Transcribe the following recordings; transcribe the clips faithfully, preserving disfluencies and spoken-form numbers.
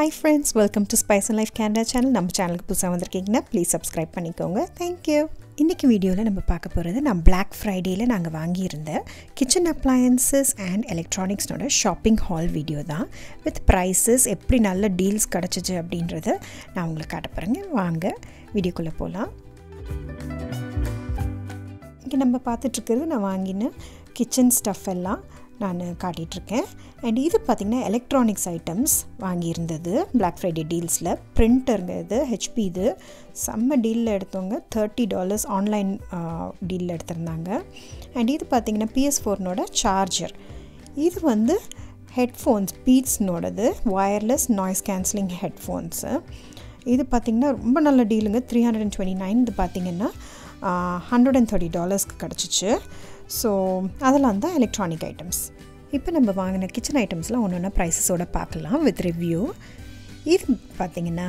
Hi friends, welcome to Spice and Life Canada channel. Nam channel ku pusa vandirkeenga, please subscribe panikonga. Thank you. இன்னைக்கு வீடியோல நம்ம பார்க்க போறது நம்ம Black Friday ல நாங்க வாங்கி இருந்த kitchen appliances and electronics ஓட shopping haul video தான் with prices எப்படி நல்ல deals கிடைச்சது அப்படிங்கறது நான் உங்களுக்கு காட்ட போறேன். வாங்க வீடியோக்குள்ள போலாம். இங்க நம்ம பார்த்துட்டு இருக்குது நான் வாங்கின kitchen stuff எல்லாம் நான் காட்டிட்டு இருக்கேன். அண்ட் இது பார்த்தீங்கன்னா எலக்ட்ரானிக்ஸ் ஐட்டம்ஸ் வாங்கியிருந்தது பிளாக் ஃப்ரைடே டீல்ஸில். பிரிண்டருங்க இது, ஹெச்பி இது செம்ம டீலில் எடுத்தவங்க தேர்ட்டி டாலர்ஸ் ஆன்லைன் டீலில் எடுத்திருந்தாங்க. அண்ட் இது பார்த்தீங்கன்னா P S four-னோட சார்ஜர். இது வந்து ஹெட்ஃபோன்ஸ் பீட்ஸ்னோடது, வயர்லெஸ் நாய்ஸ் கேன்சலிங் ஹெட்ஃபோன்ஸு. இது பார்த்திங்கன்னா ரொம்ப நல்ல டீலுங்க, three hundred and twenty nine இது பார்த்திங்கன்னா ஹண்ட்ரட் அண்ட் தேர்ட்டி டாலர்ஸ்க்கு கிடச்சிச்சு. ஸோ அதெல்லாம் தான் எலக்ட்ரானிக் ஐட்டம்ஸ். இப்போ நம்ம வாங்கின கிச்சன் ஐட்டம்ஸ்லாம் ஒன்று ஒன்றா ப்ரைஸஸோடு பார்க்கலாம் வித் ரிவ்யூ. இது பார்த்திங்கன்னா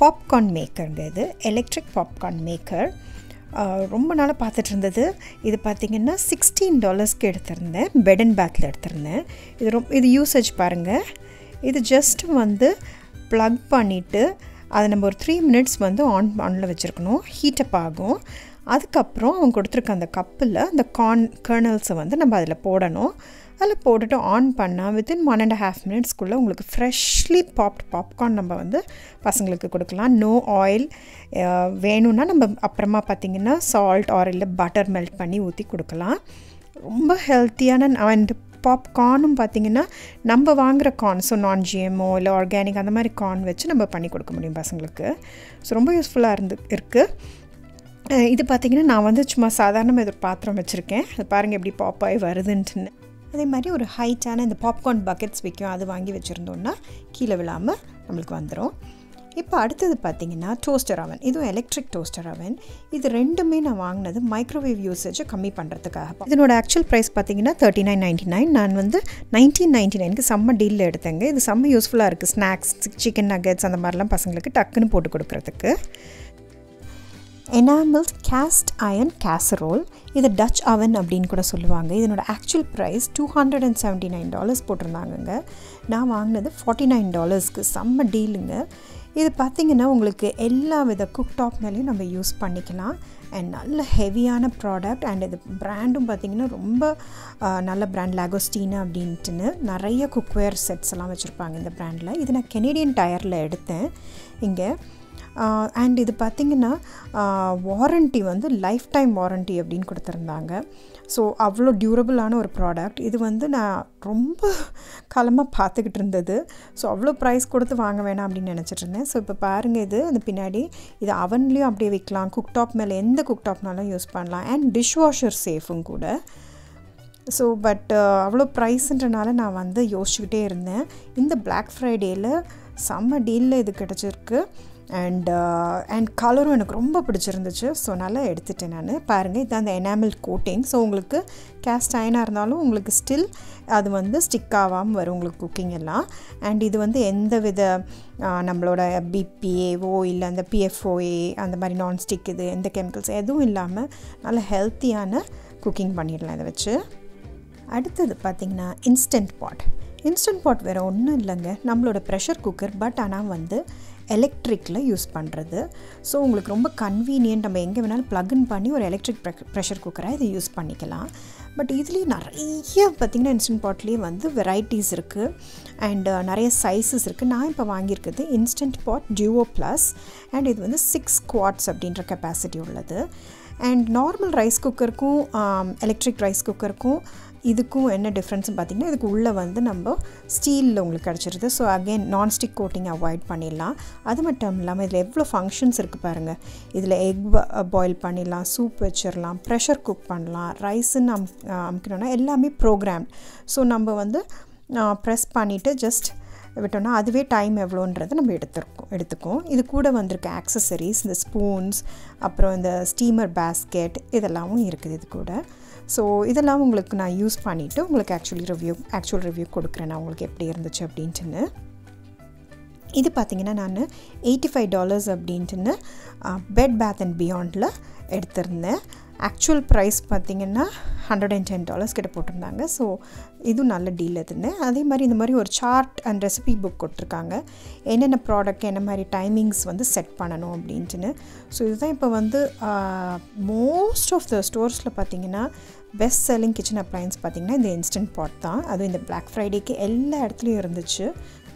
பாப்கார்ன் மேக்கருங்க இது, எலக்ட்ரிக் பாப்கார்ன் மேக்கர். ரொம்ப நாளாக பார்த்துட்டு இருந்தது. இது பார்த்திங்கன்னா சிக்ஸ்டீன் டாலர்ஸ்க்கு எடுத்திருந்தேன், பெட் அண்ட் பேத்தில் எடுத்திருந்தேன். இது ரொம்ப இது யூசேஜ் பாருங்கள். இது ஜஸ்ட் வந்து ப்ளக் பண்ணிவிட்டு அதை நம்ம ஒரு த்ரீ மினிட்ஸ் வந்து ஆன் ஆனில் வச்சுருக்கணும், ஹீட்டப் ஆகும். அதுக்கப்புறம் அவங்க கொடுத்துருக்க அந்த கப்பில் அந்த கார்ன் கர்னல்ஸை வந்து நம்ம அதில் போடணும். அதில் போட்டுட்டு ஆன் பண்ணால் வித்தின் ஒன் அண்ட் ஹாஃப் மினிட்ஸ்க்குள்ளே உங்களுக்கு ஃப்ரெஷ்லி பாப்ட் பாப்கார்ன் நம்ம வந்து பசங்களுக்கு கொடுக்கலாம். நோ ஆயில் வேணும்னா நம்ம அப்புறமா பார்த்திங்கன்னா சால்ட் ஆர் இல்லை பட்டர் மெல்ட் பண்ணி ஊற்றி கொடுக்கலாம். ரொம்ப ஹெல்த்தியான அண்ட் பாப்கார்னும் பார்த்திங்கன்னா நம்ம வாங்குகிற கார்ன், ஸோ நான் ஜிஎம்ஓ இல்லை ஆர்கானிக் அந்த மாதிரி கார்ன் வச்சு நம்ம பண்ணி கொடுக்க முடியும் பசங்களுக்கு. ஸோ ரொம்ப யூஸ்ஃபுல்லாக இருந்து இருக்குது. இது பார்த்திங்கன்னா நான் வந்து சும்மா சாதாரணமாக இது ஒரு பாத்திரம் வச்சுருக்கேன், அது பாருங்கள் எப்படி பாப்பாய் வருதுன்ட்டு. அதே மாதிரி ஒரு ஹைட்டான இந்த பாப்கார்ன் பக்கெட்ஸ் விற்கும், அது வாங்கி வச்சுருந்தோன்னா கீழே விழாமல் நம்மளுக்கு வந்துடும். இப்போ அடுத்தது பார்த்திங்கன்னா டோஸ்டர் அவன். இதுவும் எலக்ட்ரிக் டோஸ்டர் அவன். இது ரெண்டுமே நான் வாங்கினது மைக்ரோவேவ் யூசேஜை கம்மி பண்ணுறதுக்காக. இதனோட ஆக்சுவல் ப்ரைஸ் பார்த்திங்கன்னா தேர்ட்டி நைன் நைன்ட்டி நைன் நான் வந்து நைன்டீன் நைன்ட்டி நைனுக்கு செம்ம டீலில் எடுத்தேங்க. இது செம்ம யூஸ்ஃபுல்லாக இருக்குது, ஸ்நாக்ஸ் சிக்கன் நகெட்ஸ் அந்த மாதிரிலாம் பசங்களுக்கு டக்குன்னு போட்டு கொடுக்குறதுக்கு. எனாமல்ட் கேஸ்ட் அயன் கேசரோல், இது டச் அவன் அப்படின்னு கூட சொல்லுவாங்க. இதனோட actual price two hundred and seventy nine dollars போட்டிருந்தாங்கங்க. நான் வாங்கினது ஃபார்ட்டி நைன் டாலர்ஸ்க்கு செம்ம டீலுங்க. இது பார்த்திங்கன்னா உங்களுக்கு எல்லா வித குக்டாப் மேலேயும் நம்ம யூஸ் பண்ணிக்கலாம். அண்ட் நல்ல ஹெவியான ப்ராடக்ட். அண்ட் இது ப்ராண்டும் பார்த்திங்கன்னா ரொம்ப நல்ல ப்ராண்ட், லாகோஸ்டீனா அப்படின்ட்டுன்னு நிறைய குக்வேர் செட்ஸ் எல்லாம் வச்சுருப்பாங்க இந்த ப்ராண்டில். இது நான் கெனேடியன் டயரில் எடுத்தேன் இங்கே. அண்ட் இது பார்த்திங்கன்னா வாரண்ட்டி வந்து லைஃப் டைம் வாரண்ட்டி அப்படின்னு கொடுத்துருந்தாங்க. ஸோ அவ்வளோ டியூரபிளான ஒரு ப்ராடக்ட். இது வந்து நான் ரொம்ப காலமாக பார்த்துக்கிட்டு இருந்தது. ஸோ அவ்வளோ ப்ரைஸ் கொடுத்து வாங்க வேணாம் அப்படின்னு நினச்சிட்ருந்தேன். ஸோ இப்போ பாருங்கள் இது அந்த பின்னாடி இது அவன்லேயும் அப்படியே விற்கலாம், குக்டாப் மேலே எந்த குக்டாப்னாலும் யூஸ் பண்ணலாம். அண்ட் டிஷ் வாஷர் சேஃபும் கூட. ஸோ பட் அவ்வளோ ப்ரைஸுன்றனால நான் வந்து யோசிச்சுக்கிட்டே இருந்தேன். இந்த பிளாக் ஃப்ரைடேயில் செம்ம டீலில் இது கிடச்சிருக்கு. அண்ட் அண்ட் கலரும் எனக்கு ரொம்ப பிடிச்சிருந்துச்சு. ஸோ நல்லா எடுத்துட்டேன் நான். பாருங்கள் இது அந்த எனாமல் கோட்டிங். ஸோ உங்களுக்கு கேஸ்ட் அயனாக இருந்தாலும் உங்களுக்கு ஸ்டில் அது வந்து ஸ்டிக் ஆகாமல் வரும் உங்களுக்கு குக்கிங் எல்லாம். அண்ட் இது வந்து எந்த வித நம்மளோட பிபிஏஓ இல்லை அந்த பிஎஃப்ஓஏ அந்த மாதிரி நான்ஸ்டிக் இது எந்த கெமிக்கல்ஸ் எதுவும் இல்லாமல் நல்ல ஹெல்த்தியான குக்கிங் பண்ணிடலாம் இதை வச்சு. அடுத்தது பார்த்திங்கன்னா இன்ஸ்டன்ட் பாட். இன்ஸ்டன்ட் பாட் வேறு ஒன்றும் இல்லைங்க, நம்மளோட ப்ரெஷர் குக்கர். பட் ஆனால் வந்து எலக்ட்ரிக்கில் யூஸ் பண்ணுறது. ஸோ உங்களுக்கு ரொம்ப கன்வீனியன்ட், நம்ம எங்கே வேணாலும் ப்ளக்இன் பண்ணி ஒரு எலக்ட்ரிக் ப்ரெஷர் குக்கராக இதை யூஸ் பண்ணிக்கலாம். பட் இதுலேயும் நிறைய பார்த்திங்கன்னா இன்ஸ்டன்ட் பாட்லேயே வந்து வெரைட்டிஸ் இருக்குது. அண்டு நிறைய சைஸஸ் இருக்குது. நான் இப்போ வாங்கியிருக்கிறது instant pot duo plus. And இது வந்து சிக்ஸ் குவாட்ஸ் அப்படின்ற கெப்பாசிட்டி உள்ளது. அண்ட் நார்மல் ரைஸ் குக்கருக்கும் எலக்ட்ரிக் ரைஸ் குக்கருக்கும் இதுக்கும் என்ன டிஃப்ரென்ஸ்னு பார்த்திங்கன்னா இதுக்கு உள்ளே வந்து நம்ம ஸ்டீலில் உங்களுக்கு கிடச்சிருது. So again nonstick coating avoid பண்ணிடலாம். அது மட்டும் இல்லாமல் இதில் எவ்வளோ ஃபங்க்ஷன்ஸ் இருக்குது பாருங்கள். இதில் எக் பாயில் பண்ணிடலாம், சூப் வச்சிடலாம், ப்ரெஷர் குக் பண்ணலாம், ரைஸுன்னு அம் அமுக்கணுன்னா எல்லாமே ப்ரோக்ராம். ஸோ நம்ம வந்து ப்ரெஸ் பண்ணிவிட்டு ஜஸ்ட் விட்டோம்னா அதுவே டைம் எவ்வளோன்றது நம்ம எடுத்துருக்கோம் எடுத்துக்கும். இது கூட வந்திருக்க ஆக்சசரிஸ் இந்த ஸ்பூன்ஸ் அப்புறம் இந்த ஸ்டீமர் பேஸ்கெட் இதெல்லாமும் இருக்குது இது கூட. ஸோ இதெல்லாம் உங்களுக்கு நான் யூஸ் பண்ணிவிட்டு உங்களுக்கு ஆக்சுவலி ரிவ்யூ ஆக்சுவல் ரிவ்யூ கொடுக்குறேன் நான் உங்களுக்கு எப்படி இருந்துச்சு அப்படின்ட்டுன்னு. இது பார்த்தீங்கன்னா நான் eighty-five dollars அப்படின்ட்டு bed bath and beyondல எடுத்துருந்தேன். ஆக்சுவல் ப்ரைஸ் பார்த்தீங்கன்னா ஹண்ட்ரட் அண்ட் டென் டாலர்ஸ் கிட்ட போட்டிருந்தாங்க. ஸோ இதுவும் நல்ல டீல் இருந்தேன். அதே மாதிரி இந்த மாதிரி ஒரு சார்ட் அண்ட் ரெசிபி புக் கொடுத்துருக்காங்க, என்னென்ன ப்ராடக்ட் என்ன மாதிரி டைமிங்ஸ் வந்து செட் பண்ணணும் அப்படின்ட்டுன்னு. ஸோ இதுதான் இப்போ வந்து மோஸ்ட் ஆஃப் த ஸ்டோர்ஸில் பார்த்தீங்கன்னா பெஸ்ட் செல்லிங் கிச்சன் அப்ளையன்ஸ் பார்த்திங்கன்னா இந்த இன்ஸ்டன்ட் பாட் தான். அதுவும் இந்த பிளாக் ஃப்ரைடேக்கு எல்லா இடத்துலையும் இருந்துச்சு.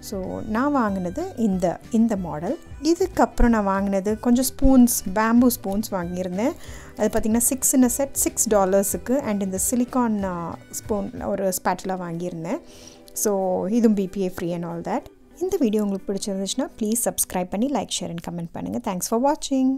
ஸோ நான் வாங்கினது இந்த இந்த மாடல். இதுக்கப்புறம் நான் வாங்கினது கொஞ்சம் ஸ்பூன்ஸ், பேம்பூ ஸ்பூன்ஸ் வாங்கியிருந்தேன். அது பார்த்திங்கன்னா six in a set six டாலர்ஸுக்கு அண்ட் இந்த சிலிக்கான் ஸ்பூன் ஒரு ஸ்பேட்டெலாம் வாங்கியிருந்தேன். ஸோ இதுவும் BPA free and all that. இந்த வீடியோ உங்களுக்கு பிடிச்சிருந்துச்சுன்னா ப்ளீஸ் சப்ஸ்கிரைப் பண்ணி லைக் ஷேர் அண்ட் கமெண்ட் பண்ணுங்கள். தேங்க்ஸ் ஃபார் வாட்சிங்.